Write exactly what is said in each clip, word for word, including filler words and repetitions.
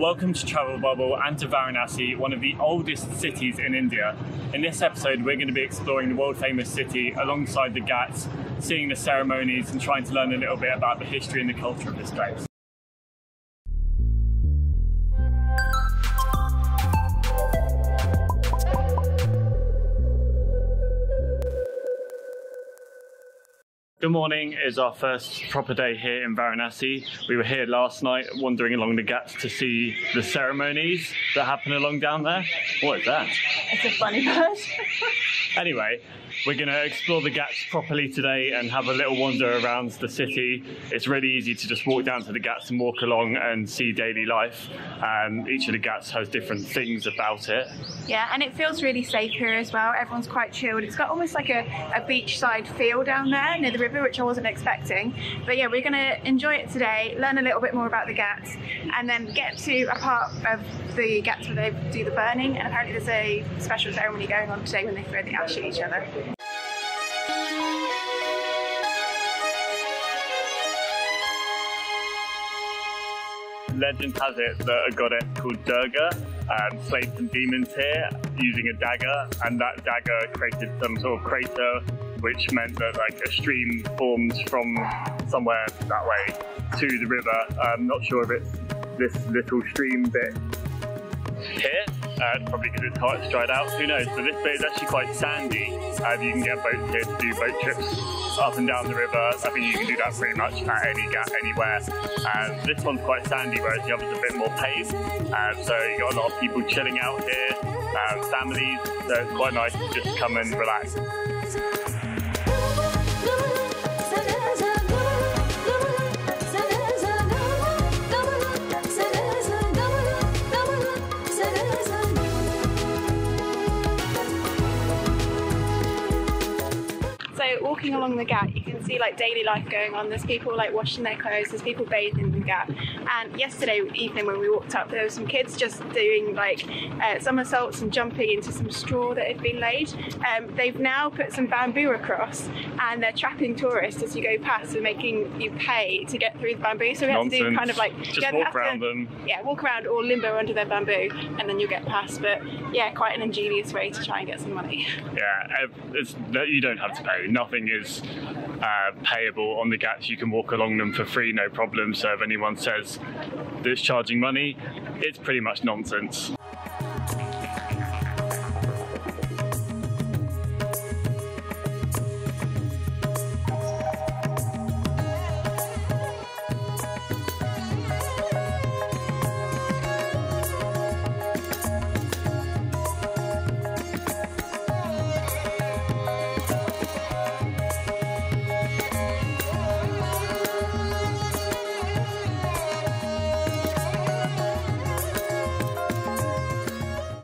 Welcome to Travel Bubble and to Varanasi, one of the oldest cities in India. In this episode, we're going to be exploring the world-famous city alongside the Ghats, seeing the ceremonies and trying to learn a little bit about the history and the culture of this place. Good morning is our first proper day here in Varanasi. We were here last night wandering along the Ghats to see the ceremonies that happen along down there. What is that? It's a funny bird. Anyway, we're going to explore the Ghats properly today and have a little wander around the city. It's really easy to just walk down to the Ghats and walk along and see daily life. Um, each of the Ghats has different things about it. Yeah, and it feels really safe here as well. Everyone's quite chilled. It's got almost like a, a beachside feel down there near the river, which I wasn't expecting. But yeah, we're going to enjoy it today, learn a little bit more about the Ghats, and then get to a part of the Ghats where they do the burning. And apparently there's a special ceremony going on today when they throw the ash at each other. Legend has it that a goddess called Durga um, slayed some demons here using a dagger, and that dagger created some sort of crater, which meant that like a stream formed from somewhere that way to the river. I'm not sure if it's this little stream bit here, uh, probably because it's hard to dried out, who knows, but this bit is actually quite sandy. Uh, you can get boats here to do boat trips up and down the river. I think you can do that pretty much at any Ghat anywhere. Um, this one's quite sandy, whereas the other's a bit more paved, um, so you got a lot of people chilling out here, um, families, so it's quite nice to just come and relax. Walking along the Ghat, you can see like daily life going on. There's people like washing their clothes, there's people bathing in the Ghat. And yesterday evening when we walked up, there were some kids just doing like uh, somersaults and jumping into some straw that had been laid. Um, they've now put some bamboo across and they're trapping tourists as you go past and making you pay to get through the bamboo. So we have Nonsense. to do kind of like just yeah, walk around to, them. Yeah, walk around or limbo under their bamboo and then you'll get past. But yeah, quite an ingenious way to try and get some money. Yeah, it's, you don't have to pay. Nothing is uh, payable on the Ghats. You can walk along them for free, no problem. So if anyone says that it's charging money, it's pretty much nonsense.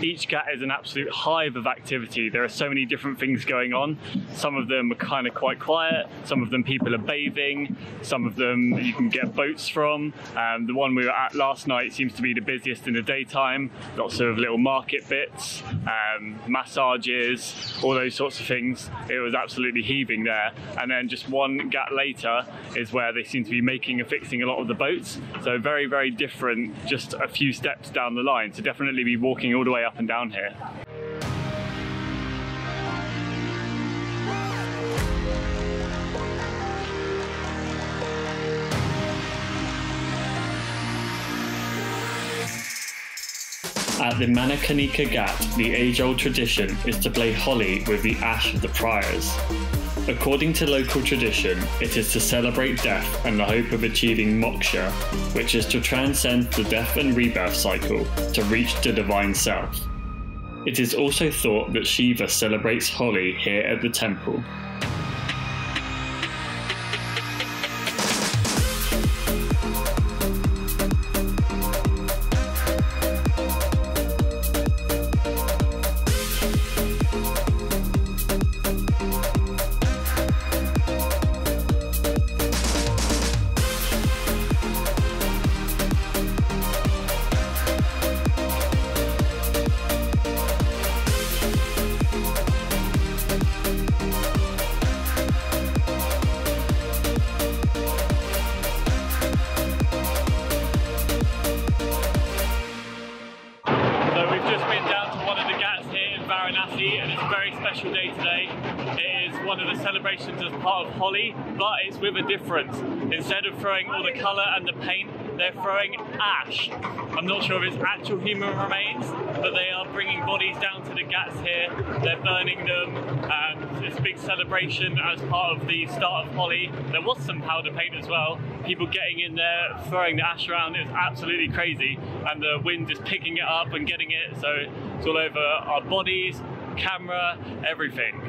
Each Ghat is an absolute hive of activity. There are so many different things going on. Some of them are kind of quite quiet. Some of them people are bathing. Some of them you can get boats from. Um, the one we were at last night seems to be the busiest in the daytime. Lots of little market bits, um, massages, all those sorts of things. It was absolutely heaving there. And then just one Ghat later is where they seem to be making and fixing a lot of the boats. So very, very different, just a few steps down the line. So definitely be walking all the way up and down here. At the Manikarnika Ghat, the age-old tradition is to play Holi with the ash of the Priors. According to local tradition, it is to celebrate death and the hope of achieving moksha, which is to transcend the death and rebirth cycle to reach the divine self. It is also thought that Shiva celebrates Holi here at the temple. special day today. It is one of the celebrations as part of Holi, but it's with a difference. Instead of throwing all the colour and the paint, they're throwing ash. I'm not sure if it's actual human remains, but they are bringing bodies down to the Ghats here. They're burning them, and it's a big celebration as part of the start of Holi. There was some powder paint as well. People getting in there, throwing the ash around. It's absolutely crazy, and the wind is picking it up and getting it, so it's all over our bodies, camera, everything.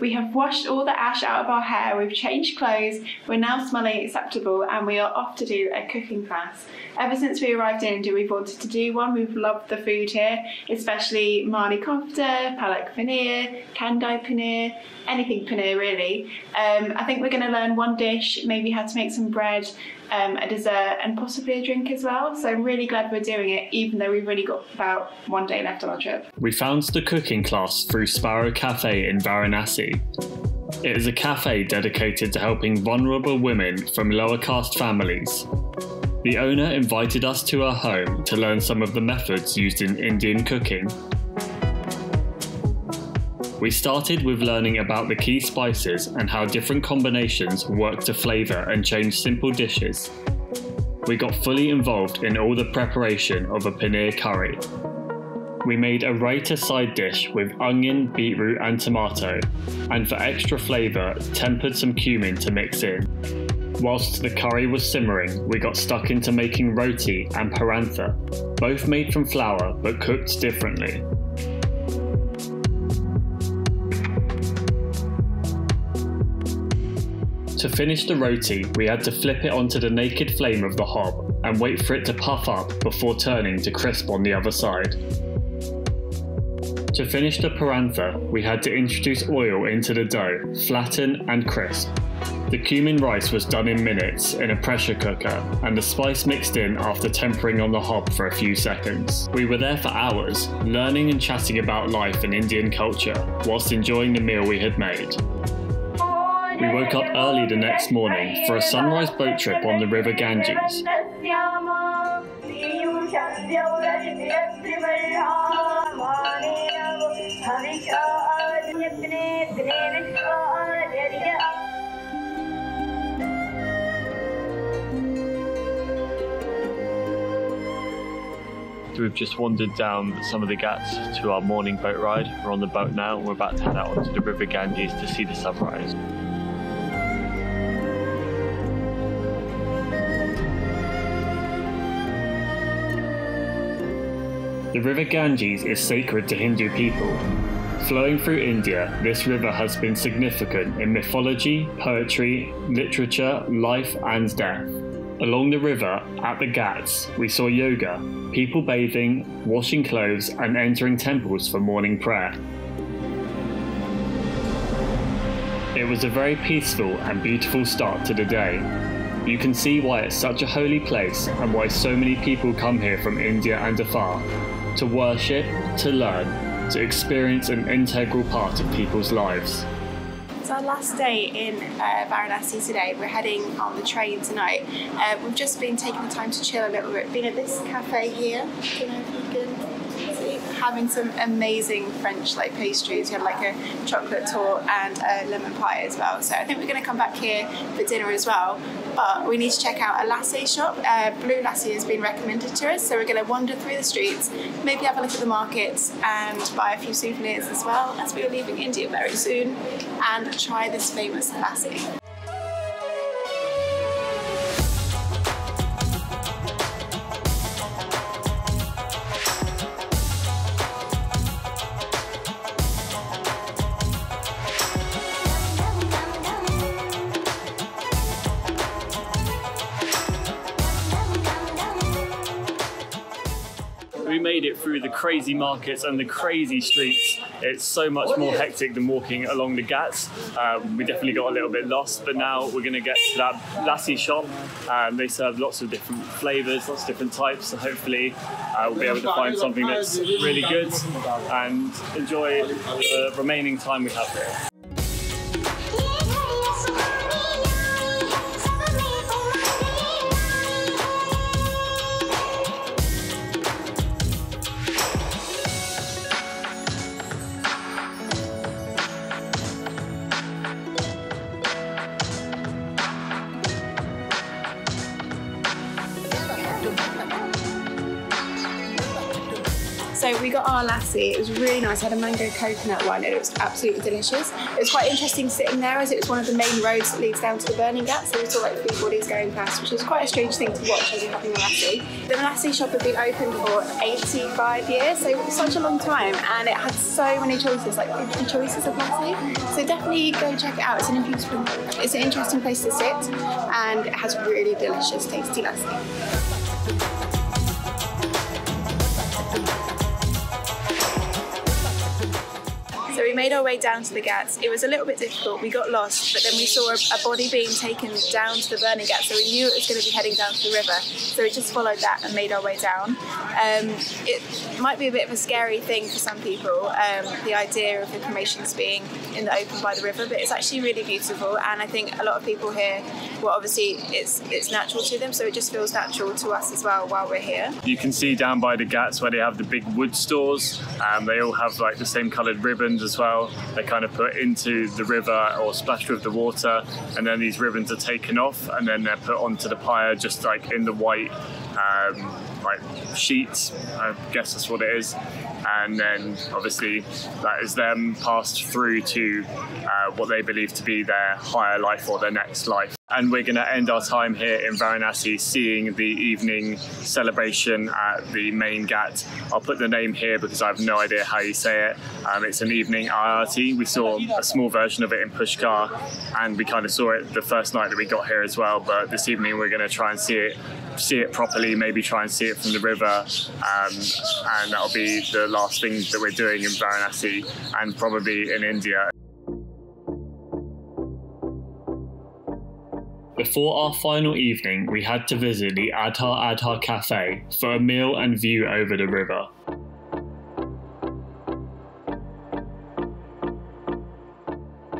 We have washed all the ash out of our hair, we've changed clothes, we're now smelling acceptable, and we are off to do a cooking class. Ever since we arrived in India, we've wanted to do one. We've loved the food here, especially Malai Kofta, Palak Paneer, Kadai Paneer, anything paneer really. Um, I think we're going to learn one dish, maybe how to make some bread, um, a dessert, and possibly a drink as well. So I'm really glad we're doing it, even though we've really got about one day left on our trip. We found the cooking class through Sparrow Cafe in Varanasi. It is a cafe dedicated to helping vulnerable women from lower caste families. The owner invited us to her home to learn some of the methods used in Indian cooking. We started with learning about the key spices and how different combinations work to flavour and change simple dishes. We got fully involved in all the preparation of a paneer curry. We made a raita side dish with onion, beetroot and tomato, and for extra flavour, tempered some cumin to mix in. Whilst the curry was simmering, we got stuck into making roti and parantha, both made from flour but cooked differently. To finish the roti, we had to flip it onto the naked flame of the hob and wait for it to puff up before turning to crisp on the other side. To finish the parantha, we had to introduce oil into the dough, flatten and crisp. The cumin rice was done in minutes in a pressure cooker, and the spice mixed in after tempering on the hob for a few seconds. We were there for hours, learning and chatting about life and Indian culture, whilst enjoying the meal we had made. We woke up early the next morning for a sunrise boat trip on the River Ganges. We've just wandered down some of the Ghats to our morning boat ride. We're on the boat now and we're about to head out onto the River Ganges to see the sunrise. The River Ganges is sacred to Hindu people. Flowing through India, this river has been significant in mythology, poetry, literature, life and death. Along the river, at the Ghats, we saw yoga, people bathing, washing clothes and entering temples for morning prayer. It was a very peaceful and beautiful start to the day. You can see why it's such a holy place and why so many people come here from India and afar, to worship, to learn, to experience an integral part of people's lives. It's our last day in uh, Varanasi today. We're heading on the train tonight. Uh, we've just been taking the time to chill a little bit. Been at this cafe here, you know, if you can see, having some amazing French like pastries. We had like a chocolate tort and a lemon pie as well. So I think we're going to come back here for dinner as well. But we need to check out a lassi shop. Uh, Blue Lassi has been recommended to us, so we're going to wander through the streets, maybe have a look at the markets and buy a few souvenirs as well, as we are leaving India very soon. And try this famous lassi. We made it through the crazy markets and the crazy streets. It's so much more hectic than walking along the Ghats. Um, we definitely got a little bit lost, but now we're going to get to that lassi shop. Um, they serve lots of different flavours, lots of different types, so hopefully uh, we'll be able to find something that's really good and enjoy the remaining time we have here. we got our lassi. It was really nice. I had a mango coconut one and it was absolutely delicious. It was quite interesting sitting there as it was one of the main roads that leads down to the burning Ghats, so we saw like three bodies going past, which was quite a strange thing to watch as you're having a lassi. The lassi shop had been open for eighty-five years, so it was such a long time, and it had so many choices, like fifty choices of lassi. So definitely go check it out. It's an interesting, it's an interesting place to sit, and it has really delicious, tasty lassi. So we made our way down to the Ghats. It was a little bit difficult, we got lost, but then we saw a, a body being taken down to the burning Ghats, so we knew it was going to be heading down to the river. So we just followed that and made our way down. Um, it might be a bit of a scary thing for some people, um, the idea of the cremations being in the open by the river, but it's actually really beautiful, and I think a lot of people here, well obviously it's, it's natural to them, so it just feels natural to us as well while we're here. You can see down by the Ghats where they have the big wood stores, and they all have like the same coloured ribbons as well. They kind of put into the river or splashed with the water, and then these ribbons are taken off and then they're put onto the pyre just like in the white um, like sheets, I guess that's what it is, and then obviously that is them passed through to uh, what they believe to be their higher life or their next life. And we're going to end our time here in Varanasi seeing the evening celebration at the main Ghat. I'll put the name here because I have no idea how you say it. Um, it's an evening aarti. We saw a small version of it in Pushkar, and we kind of saw it the first night that we got here as well, but this evening we're going to try and see it see it properly, maybe try and see it from the river, um, and that'll be the last thing that we're doing in Varanasi and probably in India. Before our final evening, we had to visit the Assi Cafe for a meal and view over the river.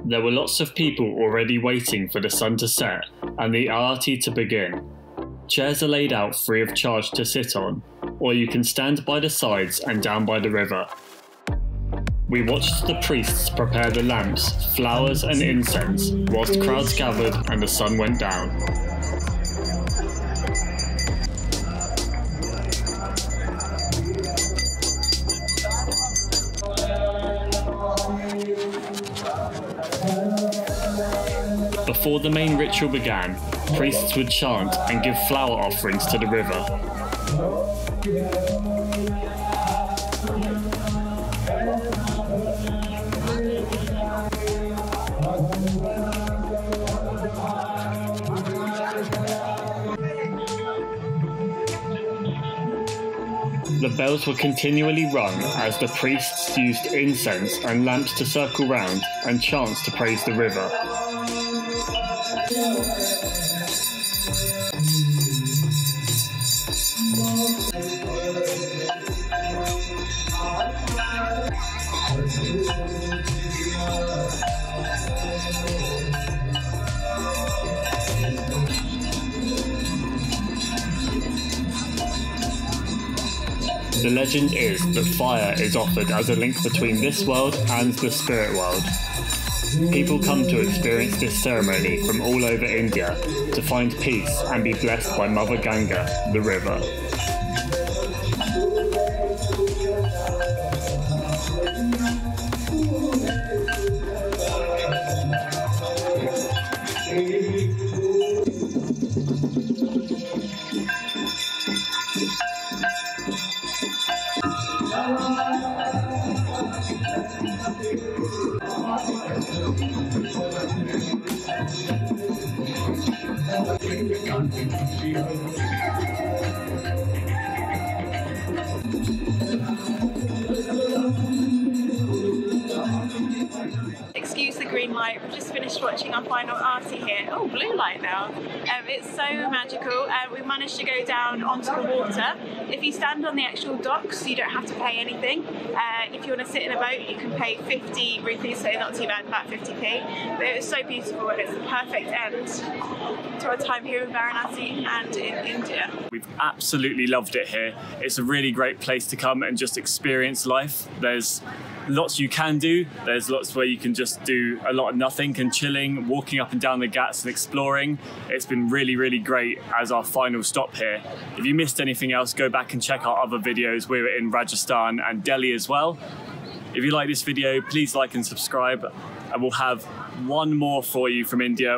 There were lots of people already waiting for the sun to set and the aarti to begin. Chairs are laid out free of charge to sit on, or you can stand by the sides and down by the river. We watched the priests prepare the lamps, flowers and incense, whilst crowds gathered and the sun went down. Before the main ritual began, priests would chant and give flower offerings to the river. The bells were continually rung as the priests used incense and lamps to circle round and chants to praise the river. The legend is that fire is offered as a link between this world and the spirit world. People come to experience this ceremony from all over India to find peace and be blessed by Mother Ganga, the river. Excuse the green light, we've just finished watching our final aarti here. Oh, blue light now. Um, it's so magical. Uh, we managed to go down onto the water. If you stand on the actual docks, you don't have to pay anything. Uh, if you want to sit in a boat, you can pay fifty rupees, so not too bad, about fifty p. But it was so beautiful, and it's the perfect end to our time here in Varanasi and in India. We've absolutely loved it here. It's a really great place to come and just experience life. There's lots you can do. There's lots where you can just do a lot of nothing and chilling, walking up and down the Ghats and exploring. It's been really, really great as our final stop here. If you missed anything else, go back and check our other videos. We were in Rajasthan and Delhi as well. If you like this video, please like and subscribe, and we'll have one more for you from India.